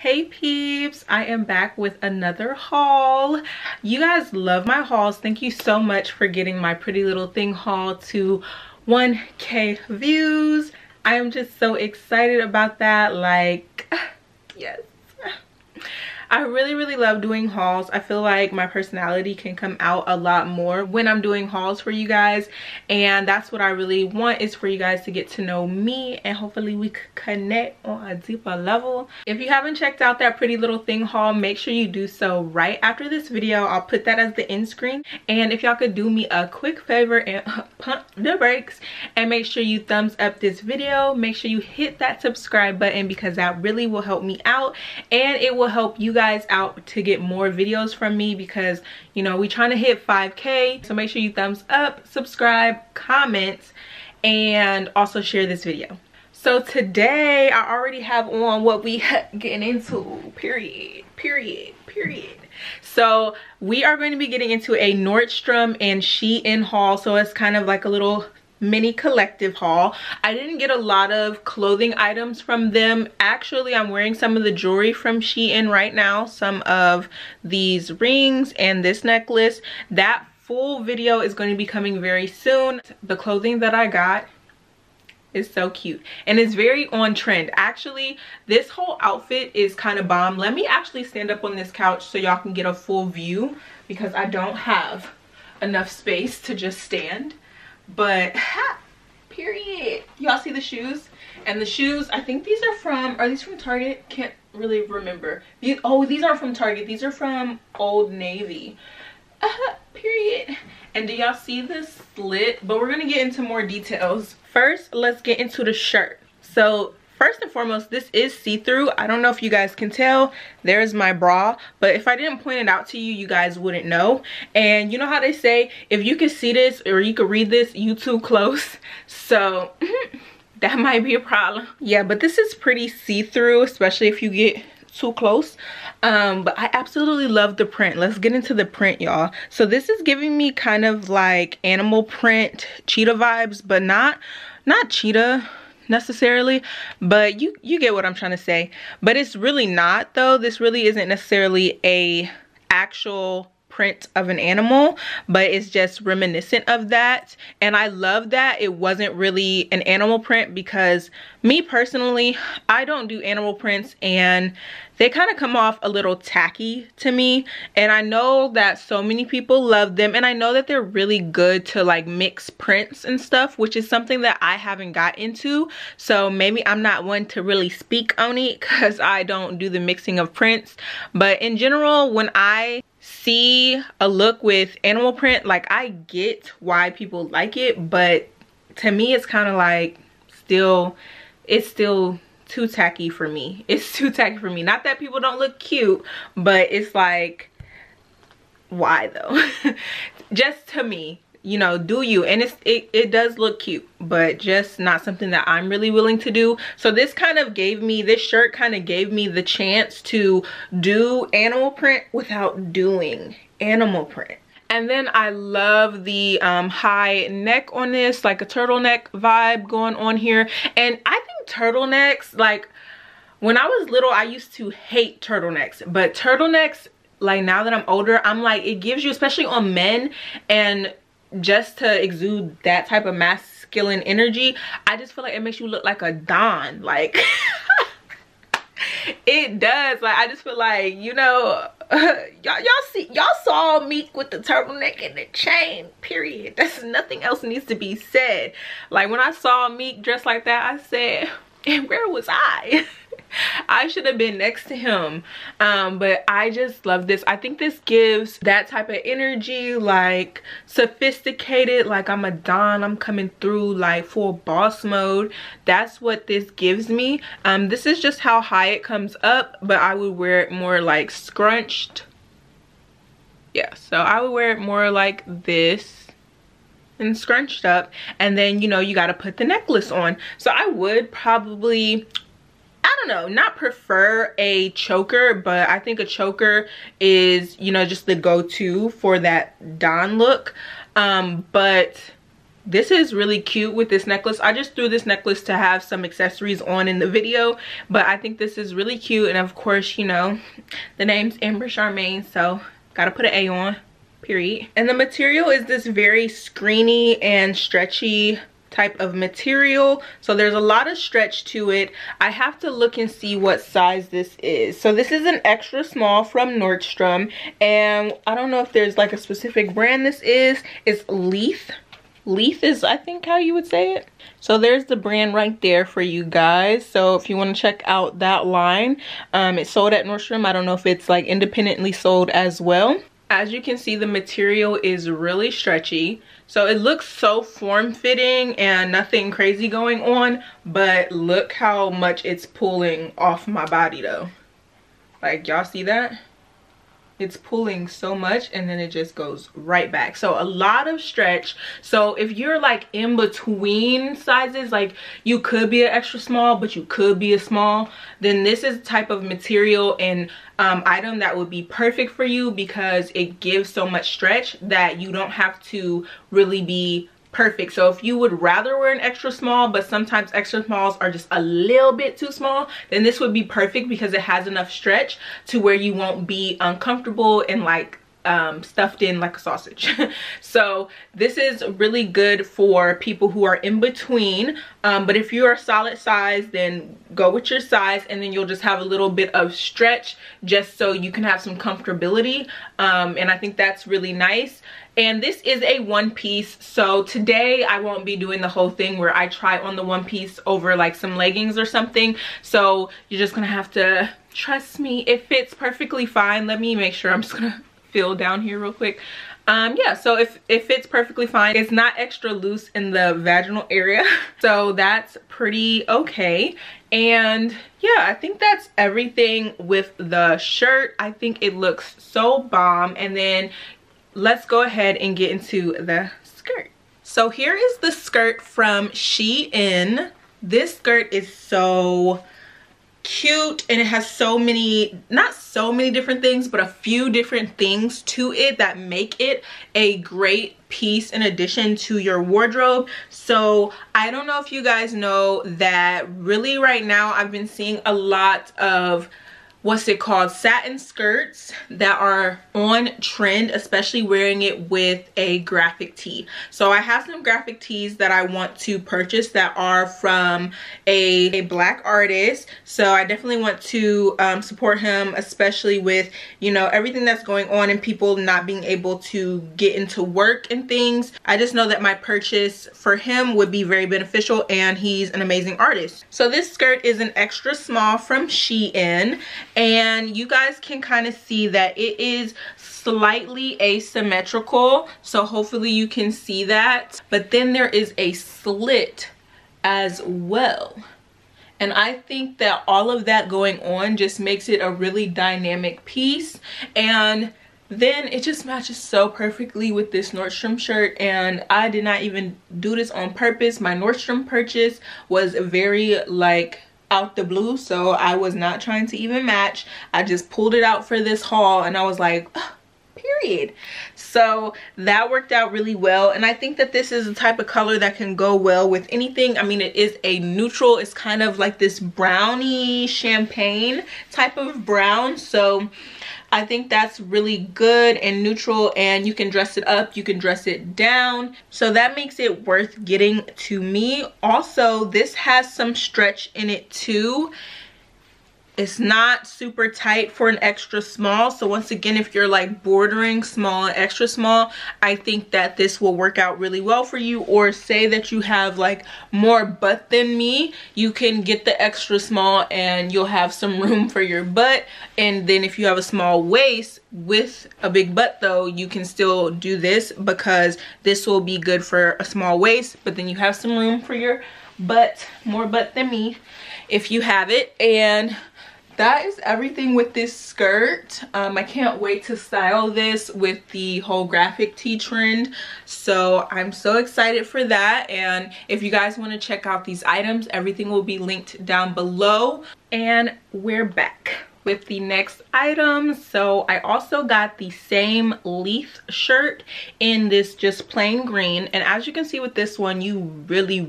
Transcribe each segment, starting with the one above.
Hey peeps, I am back with another haul. You guys love my hauls. Thank you so much for getting my Pretty Little Thing haul to 1K views. I am just so excited about that. Like, yes. I really love doing hauls. I feel like my personality can come out a lot more when I'm doing hauls for you guys, and that's what I really want, is for you guys to get to know me and hopefully we could connect on a deeper level. If you haven't checked out that Pretty Little Thing haul, make sure you do so right after this video. I'll put that as the end screen. And if y'all could do me a quick favor and pump the brakes and make sure you thumbs up this video, make sure you hit that subscribe button, because that really will help me out and it will help you guys out to get more videos from me, because you know we're trying to hit 5K. So make sure you thumbs up, subscribe, comment, and also share this video. So today I already have on what we getting into, period. So we are going to be getting into a Nordstrom and Shein haul. So it's kind of like a little mini collective haul. I didn't get a lot of clothing items from them. Actually, I'm wearing some of the jewelry from Shein right now, some of these rings and this necklace. That full video is going to be coming very soon. The clothing that I got is so cute and it's very on trend. Actually, this whole outfit is kind of bomb. Let me actually stand up on this couch so y'all can get a full view, because I don't have enough space to just stand. But period, y'all see the shoes? And the shoes, I think these are from, are these from Target? Can't really remember. These, oh, these aren't from Target, these are from Old Navy. Period. And do y'all see the slit? But we're gonna get into more details. First, let's get into the shirt. So first and foremost, this is see-through. I don't know if you guys can tell, there's my bra, but if I didn't point it out to you, you guys wouldn't know. And you know how they say, if you could see this or you could read this, you too close. So that might be a problem. Yeah, but this is pretty see-through, especially if you get too close. But I absolutely love the print. Let's get into the print, y'all. So this is giving me kind of like animal print, cheetah vibes, but not cheetah necessarily, but you get what I'm trying to say. But it's really not though. This really isn't necessarily a actual print of an animal, but it's just reminiscent of that. And I love that it wasn't really an animal print, because me personally, I don't do animal prints and they kind of come off a little tacky to me. And I know that so many people love them, and I know that they're really good to like mix prints and stuff, which is something that I haven't got into. So maybe I'm not one to really speak on it because I don't do the mixing of prints. But in general, when I see a look with animal print, like, I get why people like it, but to me it's kind of like it's still too tacky for me. It's too tacky for me. Not that people don't look cute, but it's like, why though? Just to me, you know, do you. And it does look cute, but just not something that I'm really willing to do. So this kind of gave me, this shirt kind of gave me the chance to do animal print without doing animal print. And then I love the high neck on this, like a turtleneck vibe going on here. And I think turtlenecks, like when I was little, I used to hate turtlenecks, but turtlenecks, like now that I'm older, I'm like, it gives you, especially on men, and just to exude that type of masculine energy, I just feel like it makes you look like a don, like it does. Like, I just feel like, you know, y'all saw Meek with the turtleneck and the chain, period. That's, nothing else needs to be said. Like, when I saw Meek dressed like that, I said, and where was I? I should have been next to him. But I just love this. I think this gives that type of energy, like sophisticated, like I'm a don, I'm coming through, like full boss mode. That's what this gives me. This is just how high it comes up, but I would wear it more like scrunched. Yeah, so I would wear it more like this and scrunched up, and then, you know, you got to put the necklace on. So I would probably, I don't know, not prefer a choker, but I think a choker is, you know, just the go-to for that don look. But This is really cute with this necklace. I just threw this necklace to have some accessories on in the video, but I think this is really cute. And of course, you know, the name's Amber Charmaine, so gotta put an A on, period. And the material is this very screeny and stretchy type of material, so there's a lot of stretch to it. I have to look and see what size this is. So this is an extra small from Nordstrom, and I don't know if there's like a specific brand this is. It's Leith. Leith is, I think, how you would say it. So there's the brand right there for you guys. So if you want to check out that line, it's sold at Nordstrom. I don't know if it's like independently sold as well. As you can see, the material is really stretchy. So it looks so form-fitting and nothing crazy going on, but look how much it's pulling off my body though. Like, y'all see that? It's pulling so much and then it just goes right back. So a lot of stretch. So if you're like in between sizes, like you could be an extra small but you could be a small, then this is the type of material and item that would be perfect for you, because it gives so much stretch that you don't have to really be perfect. So if you would rather wear an extra small, but sometimes extra smalls are just a little bit too small, then this would be perfect because it has enough stretch to where you won't be uncomfortable and like stuffed in like a sausage. So this is really good for people who are in between, but if you are a solid size, then go with your size, and then you'll just have a little bit of stretch just so you can have some comfortability, and I think that's really nice. And this is a one piece, so today I won't be doing the whole thing where I try on the one piece over like some leggings or something, so you're just gonna have to trust me. It fits perfectly fine. Let me make sure. I'm just gonna feel down here real quick. Yeah, so it fits perfectly fine. It's not extra loose in the vaginal area, so that's pretty okay. And yeah, I think that's everything with the shirt. I think it looks so bomb. And then let's go ahead and get into the skirt. So here is the skirt from Shein. This skirt is so cute, and it has so many, not so many different things, but a few different things to it that make it a great piece in addition to your wardrobe. So I don't know if you guys know that really right now I've been seeing a lot of satin skirts that are on trend, especially wearing it with a graphic tee. So I have some graphic tees that I want to purchase that are from a black artist, so I definitely want to support him, especially with, you know, everything that's going on and people not being able to get into work and things. I just know that my purchase for him would be very beneficial, and he's an amazing artist. So this skirt is an extra small from Shein, and you guys can kind of see that it is slightly asymmetrical, so hopefully you can see that, but then there is a slit as well, and I think that all of that going on just makes it a really dynamic piece. And then it just matches so perfectly with this Nordstrom shirt, and I did not even do this on purpose. My Nordstrom purchase was very like out the blue, so I was not trying to even match. I just pulled it out for this haul and I was like, oh, period. So that worked out really well, and I think that this is the type of color that can go well with anything. I mean, it is a neutral. It's kind of like this browny champagne type of brown, so I think that's really good and neutral, and you can dress it up, you can dress it down, so that makes it worth getting to me. Also, this has some stretch in it too. It's not super tight for an extra small, so once again, if you're like bordering small and extra small, I think that this will work out really well for you. Or say that you have like more butt than me, you can get the extra small and you'll have some room for your butt. And then if you have a small waist with a big butt though, you can still do this, because this will be good for a small waist, but then you have some room for your butt, more butt than me if you have it. And that is everything with this skirt. I can't wait to style this with the whole graphic tee trend, so I'm so excited for that. And if you guys want to check out these items, everything will be linked down below. And we're back with the next item. So I also got the same Leith shirt in this just plain green, and as you can see with this one, you really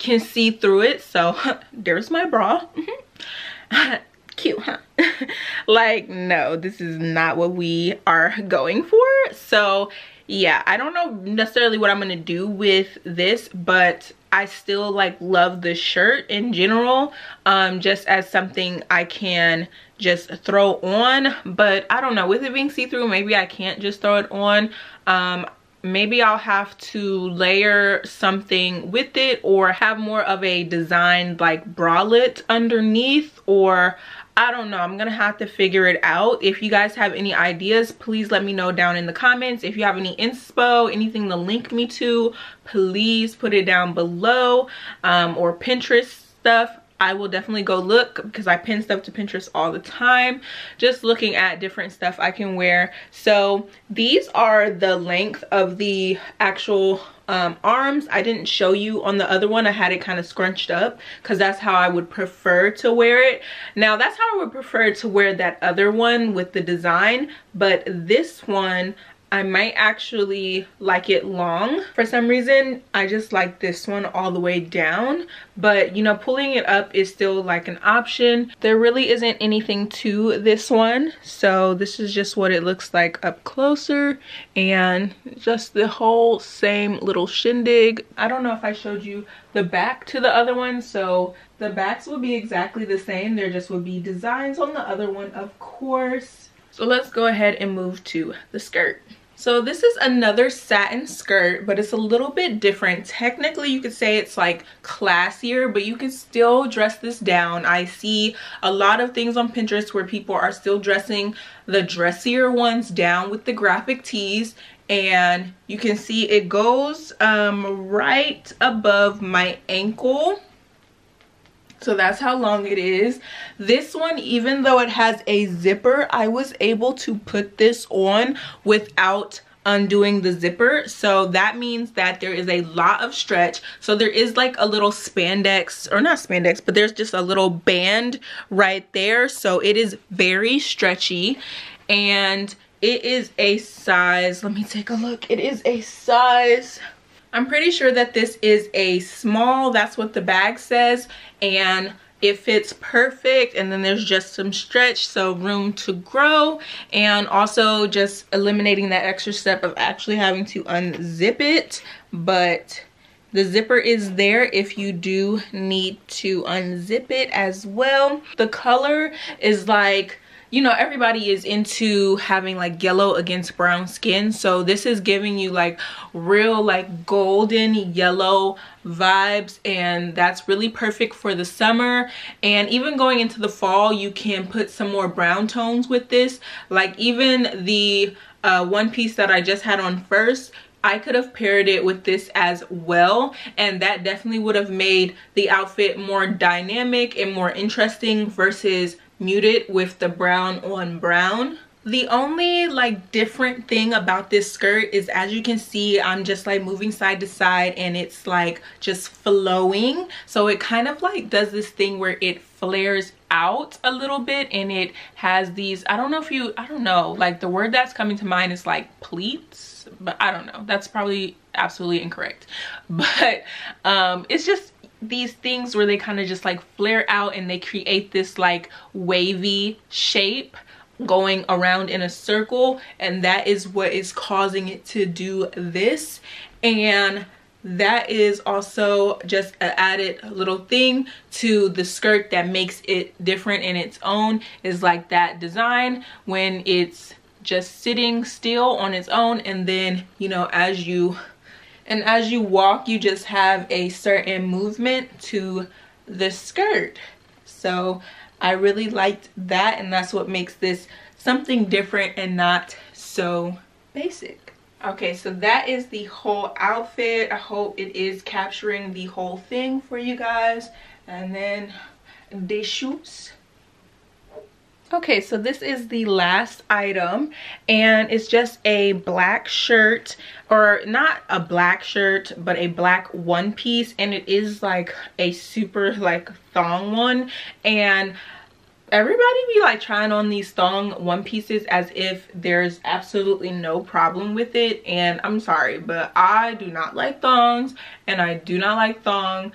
can see through it. So there's my bra. Cute, huh? Like, no, this is not what we are going for. So yeah, I don't know necessarily what I'm gonna do with this, but I still like love the shirt in general, just as something I can just throw on. But I don't know, with it being see-through, maybe I can't just throw it on. Maybe I'll have to layer something with it, or have more of a design like bralette underneath, or I don't know. I'm gonna have to figure it out. If you guys have any ideas, please let me know down in the comments. If you have any inspo, anything to link me to, please put it down below, or Pinterest stuff. I will definitely go look, because I pin stuff to Pinterest all the time, just looking at different stuff I can wear. So these are the length of the actual arms. I didn't show you on the other one. I had it kind of scrunched up because that's how I would prefer to wear it. Now, that's how I would prefer to wear that other one with the design, but this one I might actually like it long. For some reason, I just like this one all the way down, but you know, pulling it up is still like an option. There really isn't anything to this one, so this is just what it looks like up closer, and just the whole same little shindig. I don't know if I showed you the back to the other one, so the backs will be exactly the same. There just would be designs on the other one, of course. So let's go ahead and move to the skirt. So this is another satin skirt, but it's a little bit different. Technically, you could say it's like classier, but you can still dress this down. I see a lot of things on Pinterest where people are still dressing the dressier ones down with the graphic tees, and you can see it goes right above my ankle. So that's how long it is. This one, even though it has a zipper, I was able to put this on without undoing the zipper. So that means that there is a lot of stretch. So there is like a little spandex, or not spandex, but there's just a little band right there. So it is very stretchy, and it is a size, let me take a look. It is a size, I'm pretty sure that this is a small, that's what the bag says, and it fits perfect. And then there's just some stretch, so room to grow, and also just eliminating that extra step of actually having to unzip it. But the zipper is there if you do need to unzip it as well. The color is like, you know, everybody is into having like yellow against brown skin, so this is giving you like real like golden yellow vibes, and that's really perfect for the summer. And even going into the fall, you can put some more brown tones with this. Like even the one piece that I just had on first, I could have paired it with this as well, and that definitely would have made the outfit more dynamic and more interesting versus muted with the brown on brown. The only like different thing about this skirt is, as you can see, I'm just like moving side to side, and it's like just flowing. So it kind of like does this thing where it flares out a little bit, and it has these, I don't know if you, I don't know, like the word that's coming to mind is like pleats, but I don't know, that's probably absolutely incorrect. But it's just these things where they kind of just like flare out, and they create this like wavy shape going around in a circle, and that is what is causing it to do this. And that is also just an added little thing to the skirt that makes it different in its own, is like that design when it's just sitting still on its own, and then, you know, as you walk, you just have a certain movement to the skirt. So I really liked that, and that's what makes this something different and not so basic. Okay, so that is the whole outfit. I hope it is capturing the whole thing for you guys. And then the shoes. Okay, so this is the last item, and it's just a black shirt, or not a black shirt, but a black one piece, and it is like a super like thong one. And Everybody be like trying on these thong one pieces as if there's absolutely no problem with it, and I'm sorry, but I do not like thongs, and I do not like thong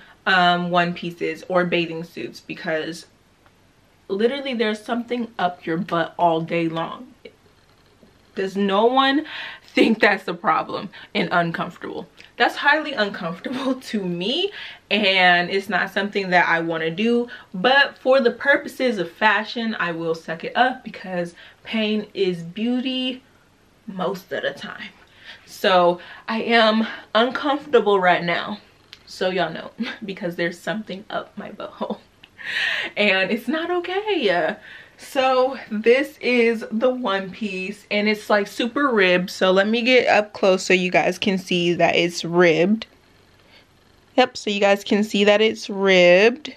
one pieces or bathing suits, because literally there's something up your butt all day long. Does no one think that's a problem and uncomfortable? That's highly uncomfortable to me, and it's not something that I want to do, but for the purposes of fashion, I will suck it up, because pain is beauty most of the time. So I am uncomfortable right now, so y'all know, because there's something up my butthole and it's not okay. So this is the one piece, and it's like super ribbed, so let me get up close so you guys can see that it's ribbed. Yep, so you guys can see that it's ribbed,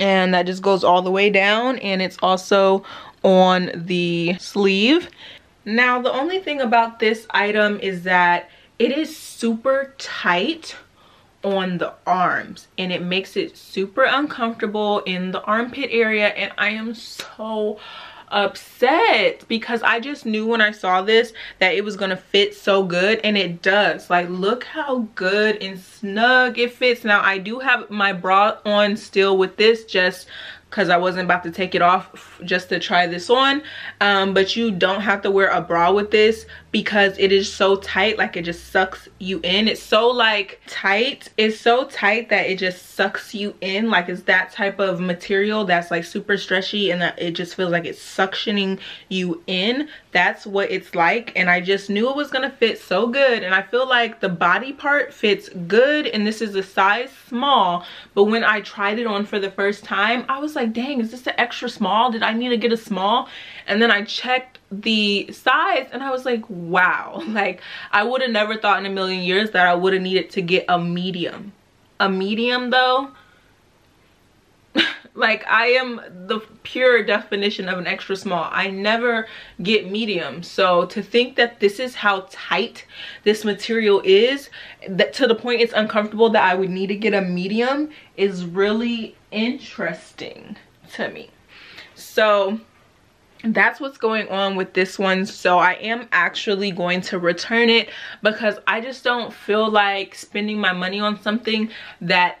and that just goes all the way down, and it's also on the sleeve. Now the only thing about this item is that it is super tight on the arms, and it makes it super uncomfortable in the armpit area, and I am so upset, because I just knew when I saw this that it was gonna fit so good, and it does. Like, look how good and snug it fits. Now I do have my bra on still with this, just because I wasn't about to take it off just to try this on, but you don't have to wear a bra with this, because it is so tight. Like, it just sucks you in. It's so like tight, it's so tight that it just sucks you in. Like, it's that type of material that's like super stretchy, and that it just feels like it's suctioning you in. That's what it's like, and I just knew it was gonna fit so good, and I feel like the body part fits good, and this is a size small, but when I tried it on for the first time, I was like, dang, is this an extra small? Did I need to get a small? And then I checked the size, and I was like, wow, like I would have never thought in a million years that I would have needed to get a medium. A medium though, like I am the pure definition of an extra small. I never get medium. So to think that this is how tight this material is, that to the point it's uncomfortable that I would need to get a medium, is really interesting to me. So that's what's going on with this one. So I am actually going to return it, because I just don't feel like spending my money on something that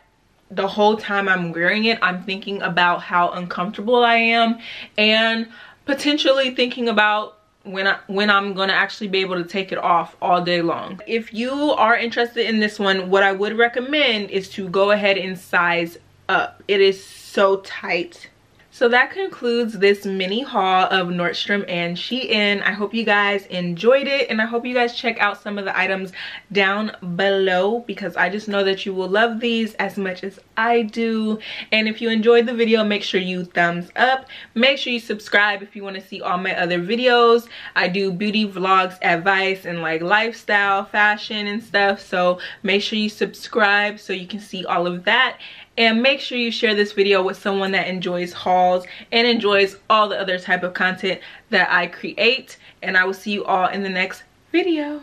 the whole time I'm wearing it, I'm thinking about how uncomfortable I am, and potentially thinking about when I'm gonna actually be able to take it off all day long. If you are interested in this one, what I would recommend is to go ahead and size up. It is so tight. So that concludes this mini haul of Nordstrom and Shein. I hope you guys enjoyed it, and I hope you guys check out some of the items down below, because I just know that you will love these as much as I do. And if you enjoyed the video, make sure you thumbs up. Make sure you subscribe if you want to see all my other videos. I do beauty vlogs, advice, and like lifestyle, fashion, and stuff. So make sure you subscribe so you can see all of that. And make sure you share this video with someone that enjoys hauls and enjoys all the other type of content that I create. And I will see you all in the next video.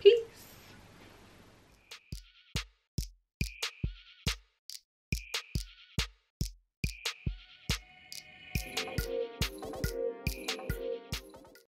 Peace.